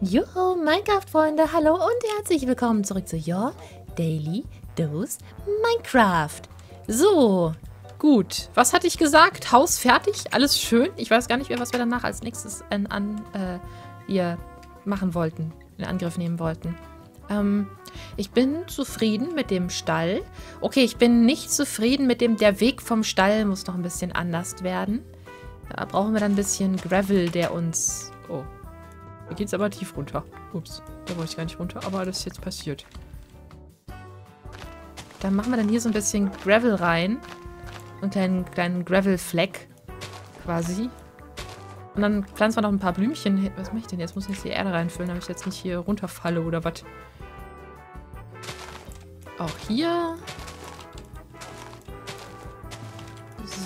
Juhu, Minecraft-Freunde, hallo und herzlich willkommen zurück zu Your Daily Dose Minecraft. So, gut. Was hatte ich gesagt? Haus fertig, alles schön. Ich weiß gar nicht mehr, was wir danach als nächstes hier machen wollten, in Angriff nehmen wollten. Ich bin zufrieden mit dem Stall. Okay, ich bin nicht zufrieden mit dem, der Weg vom Stall muss noch ein bisschen anders werden. Da brauchen wir dann ein bisschen Gravel, der uns... Oh. Da geht's aber tief runter. Ups, da wollte ich gar nicht runter, aber das ist jetzt passiert. Dann machen wir dann hier so ein bisschen Gravel rein. Und einen kleinen Gravel-Fleck. Quasi. Und dann pflanzen wir noch ein paar Blümchen hin. Was mache ich denn jetzt? Muss ich jetzt die Erde reinfüllen, damit ich jetzt nicht hier runterfalle oder was? Auch hier.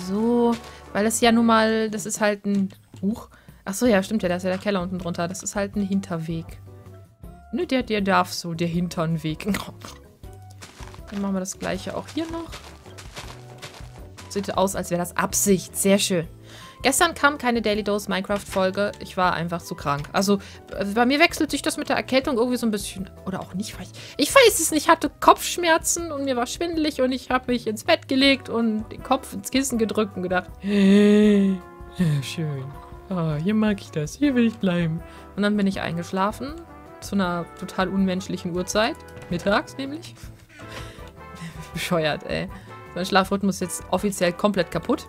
So. Weil das ja nun mal... Das ist halt ein... Huch. Achso, ja, stimmt ja, da ist ja der Keller unten drunter. Das ist halt ein Hinterweg. Ne, der darf so, der Hinternweg. Dann machen wir das gleiche auch hier noch. Sieht aus, als wäre das Absicht. Sehr schön. Gestern kam keine Daily Dose Minecraft-Folge. Ich war einfach zu krank. Also, bei mir wechselt sich das mit der Erkältung irgendwie so ein bisschen. Oder auch nicht. Ich weiß es nicht. Ich hatte Kopfschmerzen und mir war schwindelig und ich habe mich ins Bett gelegt und den Kopf ins Kissen gedrückt und gedacht, ja, schön. Oh, hier mag ich das, hier will ich bleiben. Und dann bin ich eingeschlafen. Zu einer total unmenschlichen Uhrzeit. Mittags nämlich. Bescheuert, ey. Mein Schlafrhythmus ist jetzt offiziell komplett kaputt.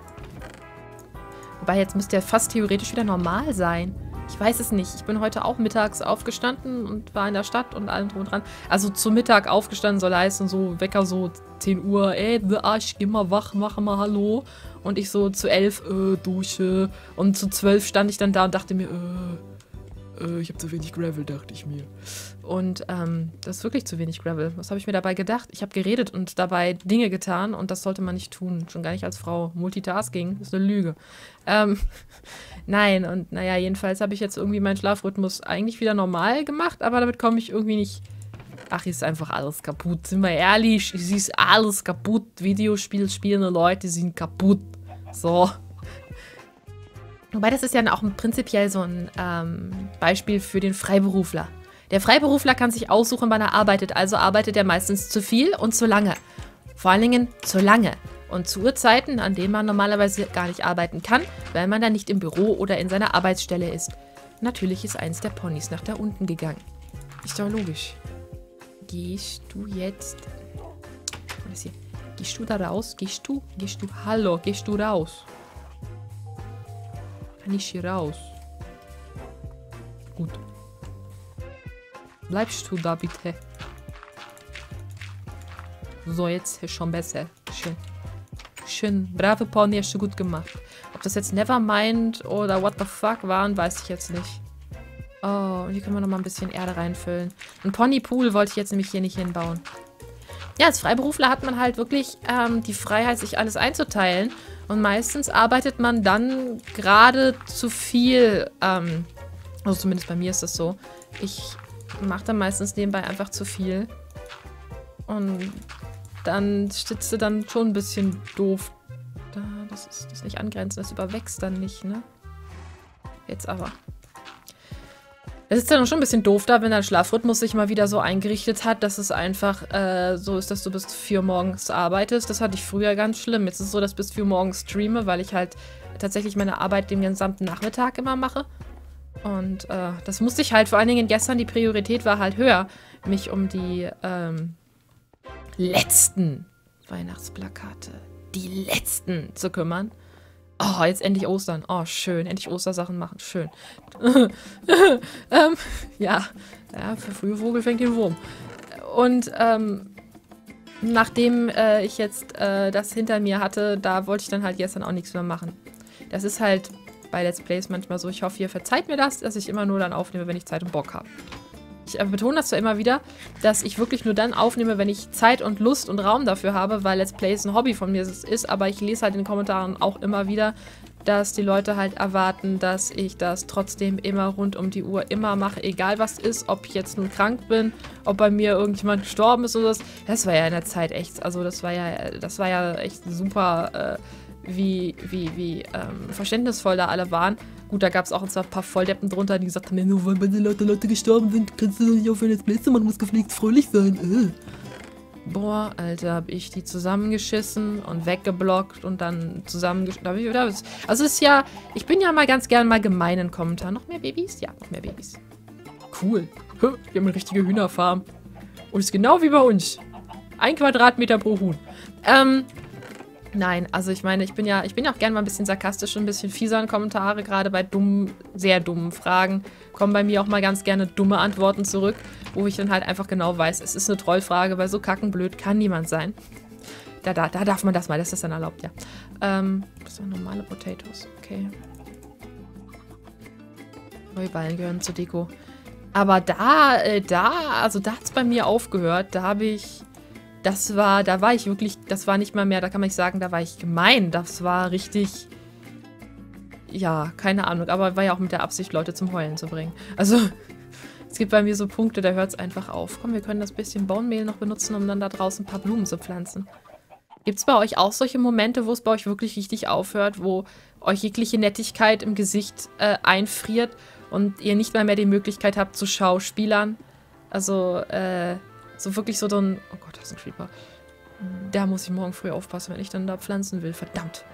Wobei, jetzt müsste ja fast theoretisch wieder normal sein. Ich weiß es nicht. Ich bin heute auch mittags aufgestanden und war in der Stadt und allem drum und dran. Also zu Mittag aufgestanden soll heißen, so Wecker so 10 Uhr, ey, the Arsch, geh mal wach, mach mal hallo. Und ich so zu 11, Dusche. Und zu 12 stand ich dann da und dachte mir, ich habe zu wenig Gravel, dachte ich mir. Und das ist wirklich zu wenig Gravel. Was habe ich mir dabei gedacht? Ich habe geredet und dabei Dinge getan und das sollte man nicht tun. Schon gar nicht als Frau. Multitasking ist eine Lüge. Nein, und naja, jedenfalls habe ich jetzt irgendwie meinen Schlafrhythmus eigentlich wieder normal gemacht, aber damit komme ich irgendwie nicht... Ach, ist einfach alles kaputt. Sind wir ehrlich, es ist alles kaputt. Videospiel spielende Leute sind kaputt. So. Wobei, das ist ja auch prinzipiell so ein Beispiel für den Freiberufler. Der Freiberufler kann sich aussuchen, wann er arbeitet. Also arbeitet er meistens zu viel und zu lange. Vor allen Dingen zu lange. Und zu Uhrzeiten, an denen man normalerweise gar nicht arbeiten kann, weil man da nicht im Büro oder in seiner Arbeitsstelle ist. Natürlich ist eins der Ponys nach da unten gegangen. Ist doch logisch. Gehst du jetzt... Was ist hier? Gehst du da raus? Gehst du... Hallo, gehst du raus? Kann ich hier raus? Gut. Bleibst du da, bitte? So, jetzt ist schon besser. Schön. Schön. Brave Pony, hast du gut gemacht. Ob das jetzt Nevermind oder What the fuck waren, weiß ich jetzt nicht. Oh, und hier können wir nochmal ein bisschen Erde reinfüllen. Ein Ponypool wollte ich jetzt nämlich hier nicht hinbauen. Ja, als Freiberufler hat man halt wirklich die Freiheit, sich alles einzuteilen. Und meistens arbeitet man dann gerade zu viel. Also zumindest bei mir ist das so. Ich mache dann meistens nebenbei einfach zu viel. Und dann sitzt du dann schon ein bisschen doof. Da, das ist nicht angrenzend, das überwächst dann nicht, ne? Jetzt aber. Es ist dann schon ein bisschen doof da, wenn dein Schlafrhythmus sich mal wieder so eingerichtet hat, dass es einfach so ist, dass du bis 4 Uhr morgens arbeitest. Das hatte ich früher ganz schlimm. Jetzt ist es so, dass ich bis 4 Uhr morgens streame, weil ich halt tatsächlich meine Arbeit den gesamten Nachmittag immer mache. Und das musste ich halt vor allen Dingen gestern, die Priorität war halt höher, mich um die letzten Weihnachtsplakate, die letzten zu kümmern. Oh, jetzt endlich Ostern. Oh, schön. Endlich Ostersachen machen. Schön. Ja, für frühe Vogel fängt den Wurm. Und nachdem ich jetzt das hinter mir hatte, da wollte ich dann halt gestern auch nichts mehr machen. Das ist halt bei Let's Plays manchmal so. Ich hoffe, ihr verzeiht mir das, dass ich immer nur dann aufnehme, wenn ich Zeit und Bock habe. Ich betone das zwar immer wieder, dass ich wirklich nur dann aufnehme, wenn ich Zeit und Lust und Raum dafür habe, weil Let's Plays ein Hobby von mir ist, aber ich lese halt in den Kommentaren auch immer wieder, dass die Leute halt erwarten, dass ich das trotzdem immer rund um die Uhr immer mache, egal was ist, ob ich jetzt nun krank bin, ob bei mir irgendjemand gestorben ist oder so. Das war ja in der Zeit echt, also das war ja echt super, wie verständnisvoll da alle waren, Gut, da gab es auch und zwar ein paar Volldeppen drunter, die gesagt haben, ja, nur weil meine Leute gestorben sind, kannst du doch nicht aufhören, das Bläste, man muss gepflegt fröhlich sein. Boah, Alter, hab ich die zusammengeschissen und weggeblockt und dann zusammengeschissen. Also es ist ja, ich bin ja mal ganz gern mal gemein in Kommentaren. Noch mehr Babys? Ja, noch mehr Babys. Cool. Wir haben eine richtige Hühnerfarm. Und es ist genau wie bei uns. 1 Quadratmeter pro Huhn. Nein, also ich meine, ich bin ja auch gerne mal ein bisschen sarkastisch und ein bisschen fieser in Kommentare, gerade bei dummen, sehr dummen Fragen kommen bei mir auch mal ganz gerne dumme Antworten zurück, wo ich dann halt einfach genau weiß, es ist eine Trollfrage, weil so kackenblöd kann niemand sein. Da darf man das mal, das ist dann erlaubt, ja. Das sind normale Potatoes, okay. Heuballen gehören zur Deko. Aber da hat es bei mir aufgehört, das war nicht mal mehr, da kann man nicht sagen, da war ich gemein. Das war richtig, ja, keine Ahnung. Aber war ja auch mit der Absicht, Leute zum Heulen zu bringen. Also, es gibt bei mir so Punkte, da hört es einfach auf. Komm, wir können das bisschen Bohnenmehl noch benutzen, um dann da draußen ein paar Blumen zu pflanzen. Gibt es bei euch auch solche Momente, wo es bei euch wirklich richtig aufhört, wo euch jegliche Nettigkeit im Gesicht einfriert und ihr nicht mal mehr die Möglichkeit habt zu schauspielern? Also, so wirklich so ein... Oh Gott, das ist ein Creeper. Da muss ich morgen früh aufpassen, wenn ich dann da pflanzen will. Verdammt.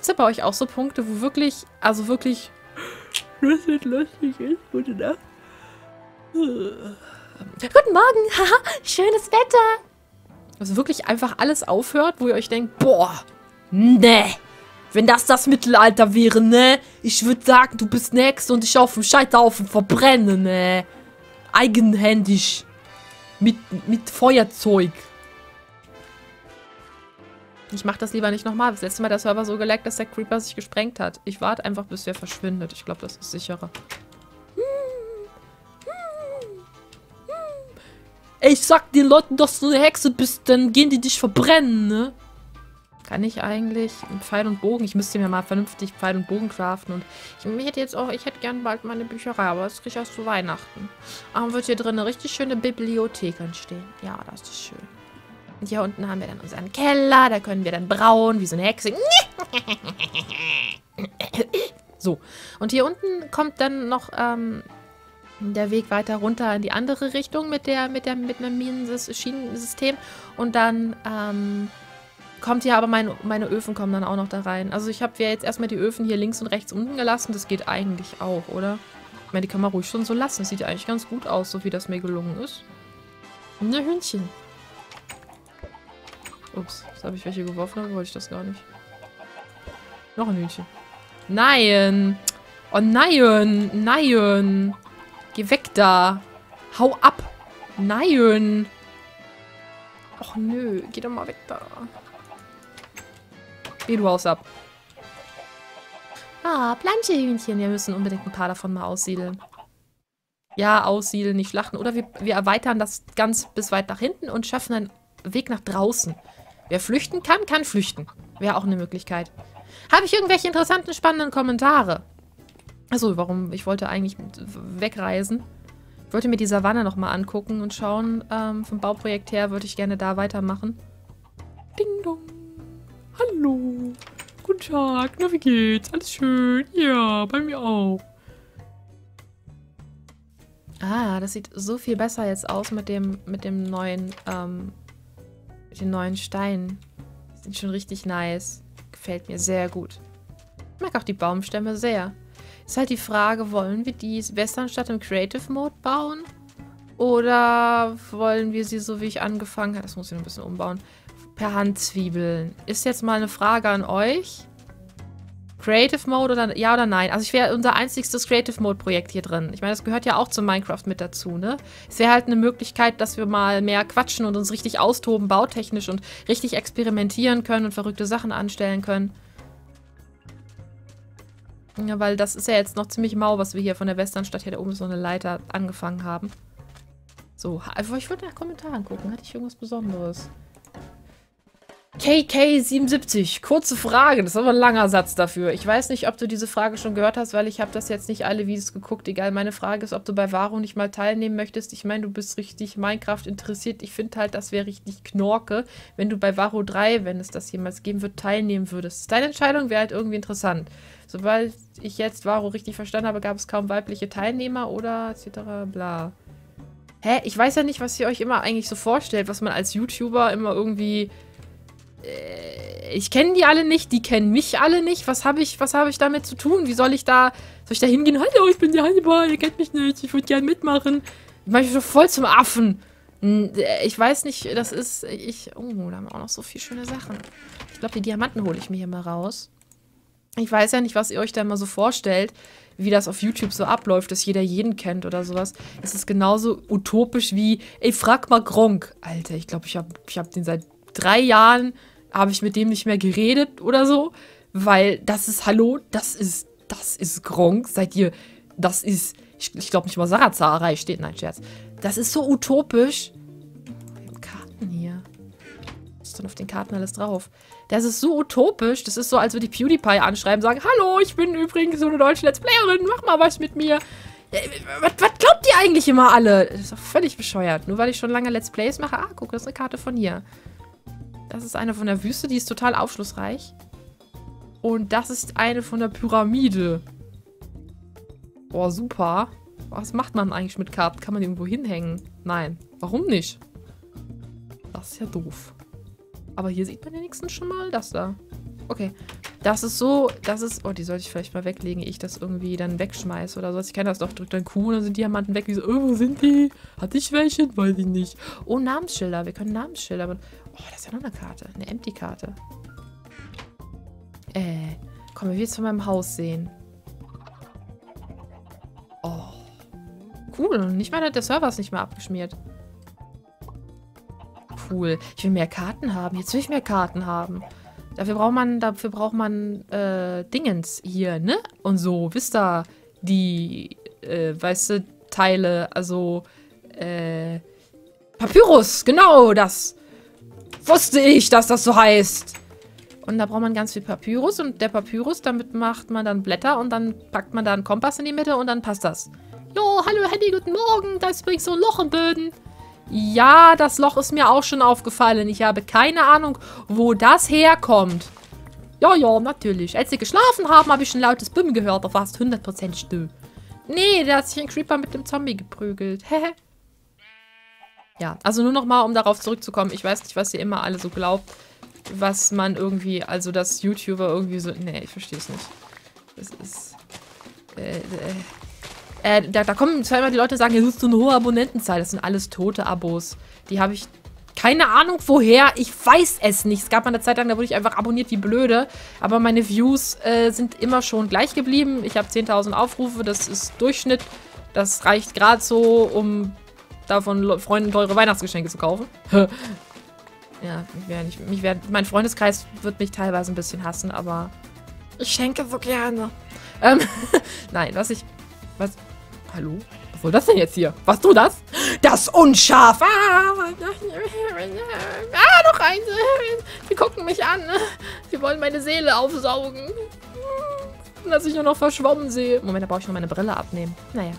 Ist ja bei euch auch so Punkte, wo wirklich... Also wirklich... Das wird lustig ist. Gute Nacht. Guten Morgen. Haha, schönes Wetter. Also wirklich einfach alles aufhört, wo ihr euch denkt, boah, ne. Wenn das Mittelalter wäre, ne. Ich würde sagen, du bist next und ich auf dem Scheiterhaufen verbrenne, ne. Eigenhändig. Mit Feuerzeug. Ich mach das lieber nicht nochmal. Das letzte Mal hat der Server so geleckt, dass der Creeper sich gesprengt hat. Ich warte einfach, bis der verschwindet. Ich glaube, das ist sicherer. Ich sag den Leuten, dass du eine Hexe bist, dann gehen die dich verbrennen, ne? Kann ich eigentlich mit Pfeil und Bogen? Ich müsste mir mal vernünftig Pfeil und Bogen craften. Und ich hätte gern bald meine Bücherei, aber das kriege ich erst zu Weihnachten. Aber wird hier drin eine richtig schöne Bibliothek entstehen. Ja, das ist schön. Und hier unten haben wir dann unseren Keller. Da können wir dann brauen, wie so eine Hexe. So. Und hier unten kommt dann noch der Weg weiter runter in die andere Richtung mit einem Minenschienensystem. Und dann, kommt hier aber meine Öfen kommen dann auch noch da rein. Also ich habe ja jetzt erstmal die Öfen hier links und rechts unten gelassen. Das geht eigentlich auch, oder? Ich meine, die kann man ruhig schon so lassen. Das sieht eigentlich ganz gut aus, so wie das mir gelungen ist. Und ein Hühnchen. Ups, jetzt habe ich welche geworfen, aber wollte ich das gar nicht. Noch ein Hühnchen. Nein! Oh nein! Nein! Geh weg da! Hau ab! Nein! Och nö, geh doch mal weg da. Geh du Haus ab. Ah, Planschehühnchen. Wir müssen unbedingt ein paar davon mal aussiedeln. Ja, aussiedeln, nicht schlachten. Oder wir erweitern das ganz bis weit nach hinten und schaffen einen Weg nach draußen. Wer flüchten kann, kann flüchten. Wäre auch eine Möglichkeit. Habe ich irgendwelche interessanten, spannenden Kommentare? Achso, warum? Ich wollte eigentlich wegreisen. Ich wollte mir die Savanne nochmal angucken und schauen. Vom Bauprojekt her würde ich gerne da weitermachen. Ding dong. Hallo. Guten Tag. Na, wie geht's? Alles schön? Ja, bei mir auch. Ah, das sieht so viel besser jetzt aus mit den neuen Steinen. Die sind schon richtig nice. Gefällt mir sehr gut. Ich mag auch die Baumstämme sehr. Ist halt die Frage, wollen wir die Westernstadt im Creative Mode bauen? Oder wollen wir sie so, wie ich angefangen habe? Das muss ich noch ein bisschen umbauen. Per Hand zwiebeln. Ist jetzt mal eine Frage an euch. Creative Mode oder ja oder nein? Also ich wäre unser einzigstes Creative Mode Projekt hier drin. Ich meine, das gehört ja auch zu Minecraft mit dazu, ne? Es wäre halt eine Möglichkeit, dass wir mal mehr quatschen und uns richtig austoben, bautechnisch und richtig experimentieren können und verrückte Sachen anstellen können. Ja, weil das ist ja jetzt noch ziemlich mau, was wir hier von der Westernstadt hier da oben so eine Leiter angefangen haben. So, also ich würde nach Kommentaren gucken. Hatte ich irgendwas Besonderes? KK77, kurze Frage, das ist aber ein langer Satz dafür. Ich weiß nicht, ob du diese Frage schon gehört hast, weil ich habe das jetzt nicht alle Videos geguckt. Egal, meine Frage ist, ob du bei Varo nicht mal teilnehmen möchtest. Ich meine, du bist richtig Minecraft interessiert. Ich finde halt, das wäre richtig Knorke, wenn du bei Varo 3, wenn es das jemals geben wird, teilnehmen würdest. Das ist deine Entscheidung, wäre halt irgendwie interessant. Sobald ich jetzt Varo richtig verstanden habe, gab es kaum weibliche Teilnehmer oder etc. bla. Hä? Ich weiß ja nicht, was ihr euch immer eigentlich so vorstellt, was man als YouTuber immer irgendwie... Ich kenne die alle nicht, die kennen mich alle nicht. Was hab ich damit zu tun? Wie soll ich da hingehen? Hallo, ich bin der Honeyball, ihr kennt mich nicht, ich würde gerne mitmachen. Ich mache mich doch voll zum Affen. Ich weiß nicht, das ist... Oh, da haben wir auch noch so viele schöne Sachen. Ich glaube, die Diamanten hole ich mir hier mal raus. Ich weiß ja nicht, was ihr euch da immer so vorstellt, wie das auf YouTube so abläuft, dass jeder jeden kennt oder sowas. Es ist genauso utopisch wie, ey, frag mal Gronkh. Alter, ich glaube, ich hab den seit 3 Jahren... habe ich mit dem nicht mehr geredet oder so, weil das ist, hallo, das ist Gronkh, seid ihr, das ist, ich glaube nicht mal Sarah Zahrei steht, nein, Scherz. Das ist so utopisch. Oh, Karten hier. Was ist denn auf den Karten alles drauf? Das ist so utopisch, das ist so, als würde ich PewDiePie anschreiben und sagen, hallo, ich bin übrigens so eine deutsche Let's Playerin, mach mal was mit mir. Was glaubt ihr eigentlich immer alle? Das ist doch völlig bescheuert, nur weil ich schon lange Let's Plays mache. Ah, guck, das ist eine Karte von hier. Das ist eine von der Wüste, die ist total aufschlussreich. Und das ist eine von der Pyramide. Boah, super. Was macht man eigentlich mit Karten? Kann man die irgendwo hinhängen? Nein. Warum nicht? Das ist ja doof. Aber hier sieht man wenigstens schon mal das da. Okay. Das ist so, das ist... Oh, die sollte ich vielleicht mal weglegen, ehe ich das irgendwie dann wegschmeiße oder sowas. Ich kenne das doch, drückt dann Q und dann sind Diamanten weg. Wie so, oh, wo sind die? Hatte ich welche? Weiß ich nicht. Oh, Namensschilder. Wir können Namensschilder. Oh, das ist ja noch eine Karte. Eine Empty-Karte. Komm, wir will jetzt von meinem Haus sehen. Oh. Cool. Nicht mal der Server ist nicht mehr abgeschmiert. Cool. Ich will mehr Karten haben. Jetzt will ich mehr Karten haben. Dafür braucht man Dingens hier, ne? Und so, wisst ihr, die, weißt du, Teile, also, Papyrus, genau das. Wusste ich, dass das so heißt. Und da braucht man ganz viel Papyrus und der Papyrus, damit macht man dann Blätter und dann packt man da einen Kompass in die Mitte und dann passt das. Jo, hallo Handy, guten Morgen, da ist übrigens so ein Loch im Boden. Ja, das Loch ist mir auch schon aufgefallen. Ich habe keine Ahnung, wo das herkommt. Ja, ja, natürlich. Als sie geschlafen haben, habe ich ein lautes Bumm gehört. Da warst du 100% still. Nee, da hat sich ein Creeper mit dem Zombie geprügelt. Hehe. Ja, also nur nochmal, um darauf zurückzukommen. Ich weiß nicht, was ihr immer alle so glaubt. Was man irgendwie, also dass YouTuber irgendwie so... Nee, ich verstehe es nicht. Das ist... Da kommen zwar immer die Leute und sagen, hier ist so eine hohe Abonnentenzahl. Das sind alles tote Abos. Die habe ich keine Ahnung woher. Ich weiß es nicht. Es gab mal eine Zeit lang, da wurde ich einfach abonniert wie blöde. Aber meine Views sind immer schon gleich geblieben. Ich habe 10.000 Aufrufe. Das ist Durchschnitt. Das reicht gerade so, um davon Freunden teure Weihnachtsgeschenke zu kaufen. Ja, mein Freundeskreis wird mich teilweise ein bisschen hassen, aber ich schenke so gerne. Nein, was? Hallo? Was soll das denn jetzt hier? Warst du das? Das Unscharf! Noch eins! Sie gucken mich an. Sie wollen meine Seele aufsaugen. Dass ich nur noch verschwommen sehe. Moment, da brauche ich noch meine Brille abnehmen. Naja.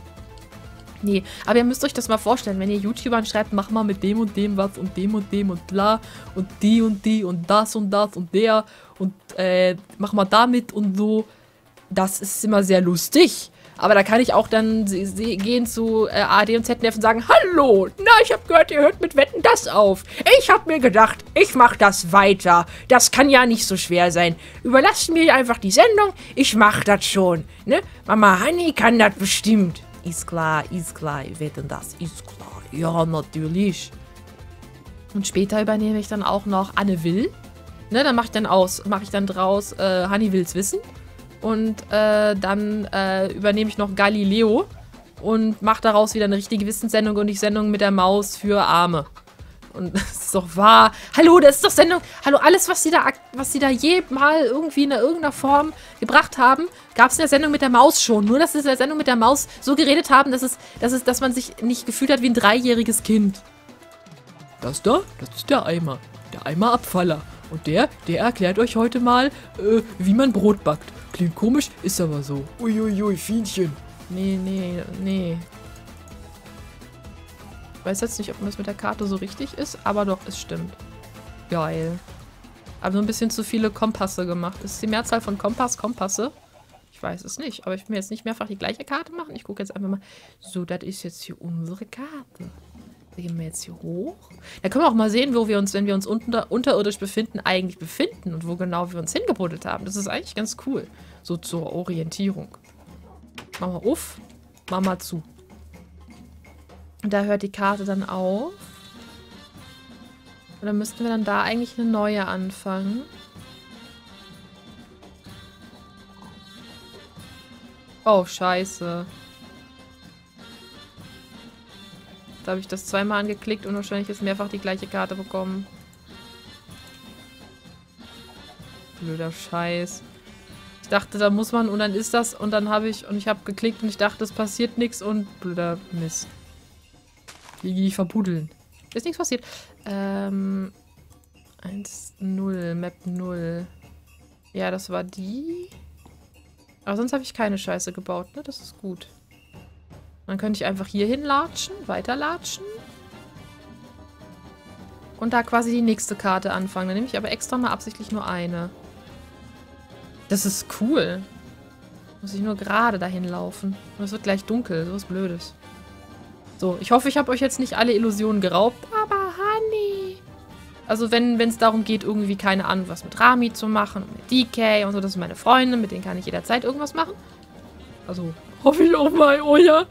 Nee, aber ihr müsst euch das mal vorstellen. Wenn ihr YouTubern schreibt, mach mal mit dem und dem was und dem und dem und bla und die und die und das und das und der und mach mal damit und so. Das ist immer sehr lustig. Aber da kann ich auch dann gehen zu AD und ZNF und sagen, hallo, na, ich habe gehört, ihr hört mit Wetten das auf. Ich habe mir gedacht, ich mache das weiter. Das kann ja nicht so schwer sein. Überlasst mir einfach die Sendung, ich mache das schon. Ne? Mama Honey kann das bestimmt. Ist klar, Wetten das, ist klar. Ja, natürlich. Und später übernehme ich dann auch noch Anne Will. Ne, dann mache ich dann draus Honey wills wissen. Und dann übernehme ich noch Galileo und mache daraus wieder eine richtige Wissenssendung und die Sendung mit der Maus für Arme. Und das ist doch wahr. Hallo, das ist doch Sendung. Hallo, alles, was sie da je mal irgendwie in irgendeiner Form gebracht haben, gab es in der Sendung mit der Maus schon. Nur, dass sie in der Sendung mit der Maus so geredet haben, dass man sich nicht gefühlt hat wie ein 3-jähriges Kind. Das da, das ist der Eimer. Der Eimerabfaller. Und der erklärt euch heute mal, wie man Brot backt. Klingt komisch, ist aber so. Uiuiui, Fienchen. Nee. Ich weiß jetzt nicht, ob das mit der Karte so richtig ist, aber doch, es stimmt. Geil. Aber so ein bisschen zu viele Kompasse gemacht. Ist die Mehrzahl von Kompasse? Ich weiß es nicht, aber ich will jetzt nicht mehrfach die gleiche Karte machen. Ich gucke jetzt einfach mal. So, das ist jetzt hier unsere Karte. Da gehen wir jetzt hier hoch. Da können wir auch mal sehen, wo wir uns, wenn wir uns unterirdisch befinden, eigentlich befinden und wo genau wir uns hingebuddelt haben. Das ist eigentlich ganz cool. So zur Orientierung. Mach mal auf, mach mal zu. Und da hört die Karte dann auf. Und dann müssten wir dann da eigentlich eine neue anfangen. Oh, scheiße. Da habe ich das zweimal angeklickt und wahrscheinlich jetzt mehrfach die gleiche Karte bekommen. Blöder Scheiß. Ich dachte, da muss man und dann ist das und dann habe ich geklickt und ich dachte, es passiert nichts und blöder Mist. Die verpudeln. Ist nichts passiert. 1, 0, Map 0. Ja, das war die. Aber sonst habe ich keine Scheiße gebaut, ne? Das ist gut. Dann könnte ich einfach hier hinlatschen, weiterlatschen. Und da quasi die nächste Karte anfangen. Dann nehme ich aber extra mal absichtlich nur eine. Das ist cool. Muss ich nur gerade dahin laufen. Und es wird gleich dunkel, so was Blödes. So, ich hoffe, ich habe euch jetzt nicht alle Illusionen geraubt. Aber Honey! Also wenn es darum geht, irgendwie, keine Ahnung, was mit Rami zu machen, mit DK und so, das sind meine Freunde, mit denen kann ich jederzeit irgendwas machen. Also, hoffe ich auch mal, oh ja.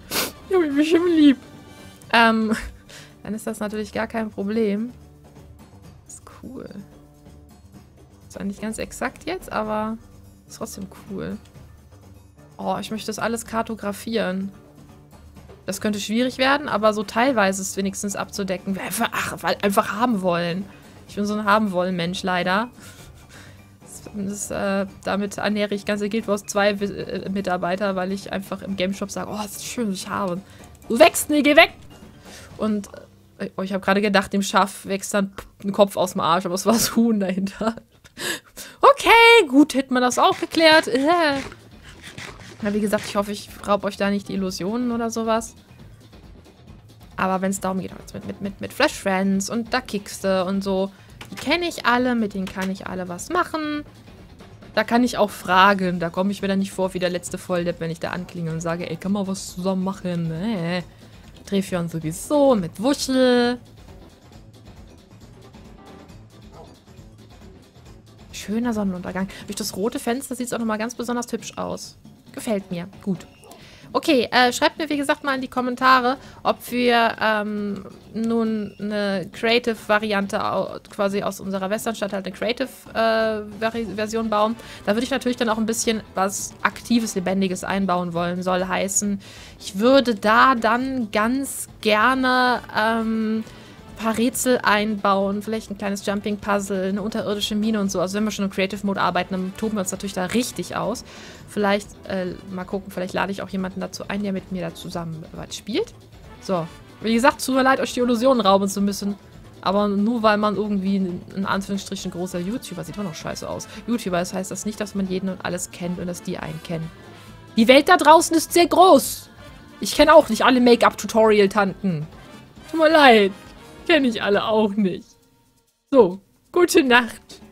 Ich habe mich schon lieb. Dann ist das natürlich gar kein Problem. Das ist cool. Ist zwar nicht ganz exakt jetzt, aber ist trotzdem cool. Oh, ich möchte das alles kartografieren. Das könnte schwierig werden, aber so teilweise ist wenigstens abzudecken. Wir einfach, einfach haben wollen. Ich bin so ein Haben-Wollen-Mensch, leider. Damit ernähre ich ganze Guild Wars 2 Mitarbeiter, weil ich einfach im Game Shop sage, oh, das ist schön, ich habe. Du wächst, nee, geh weg! Und oh, ich habe gerade gedacht, dem Schaf wächst dann ein Kopf aus dem Arsch, aber es war das Huhn dahinter. Okay, gut, hätten wir das auch geklärt. Na, wie gesagt, ich hoffe, ich raub euch da nicht die Illusionen oder sowas. Aber wenn es darum geht, mit Flash Friends und da Kickste und so, die kenne ich alle, mit denen kann ich alle was machen. Da kann ich auch fragen. Da komme ich mir dann nicht vor wie der letzte Volldepp, wenn ich da anklinge und sage, ey, kann man was zusammen machen? Trefion sowieso mit Wuschel. Schöner Sonnenuntergang. Durch das rote Fenster sieht es auch nochmal ganz besonders hübsch aus. Gefällt mir. Gut. Okay, schreibt mir, wie gesagt, mal in die Kommentare, ob wir nun eine Creative-Variante quasi aus unserer Westernstadt halt eine Creative-Version bauen. Da würde ich natürlich dann auch ein bisschen was Aktives, Lebendiges einbauen wollen, soll heißen. Ich würde da dann ganz gerne ein paar Rätsel einbauen, vielleicht ein kleines Jumping-Puzzle, eine unterirdische Mine und so. Also wenn wir schon im Creative-Mode arbeiten, dann toben wir uns natürlich da richtig aus. Vielleicht, mal gucken, vielleicht lade ich auch jemanden dazu ein, der mit mir da zusammen was spielt. So, wie gesagt, tut mir leid, euch die Illusionen rauben zu müssen. Aber nur weil man irgendwie in Anführungsstrichen großer YouTuber, sieht man auch scheiße aus. YouTuber, das heißt das nicht, dass man jeden und alles kennt und dass die einen kennen. Die Welt da draußen ist sehr groß. Ich kenne auch nicht alle Make-up-Tutorial-Tanten. Tut mir leid. Kenne ich alle auch nicht. So, gute Nacht.